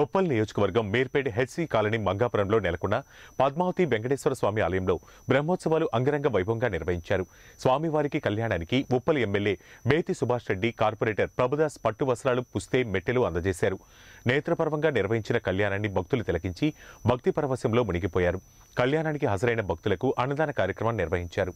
ఉప్పల్ నియోజకవర్గం మేర్పేట HC colony మంగాపురంలో నెలకొన్న పద్మావతి వెంకటేశ్వర స్వామి ఆలయంలో బ్రహ్మోత్సవాలు అంగరంగ వైభవంగా నిర్వహించారు. స్వామివారికి కళ్యాణానికి ఉప్పల్ ఎమ్మెల్యే మేతి సుభాష్ రెడ్డి, కార్పొరేటర్ ప్రభుదాస్ పట్టు వస్త్రాలు పుస్తే మెట్టెలు అందజేశారు. నేత్రపర్వంగా నిర్వహించిన కళ్యాణాన్ని భక్తులు తిలకించి భక్తి పరవశంలో మునిగిపోయారు. కళ్యాణానికి హాజరైన భక్తులకు అన్నదాన కార్యక్రమం నిర్వహించారు.